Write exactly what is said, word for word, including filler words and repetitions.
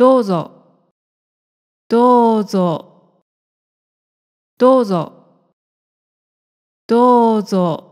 どうぞどうぞどうぞどうぞ。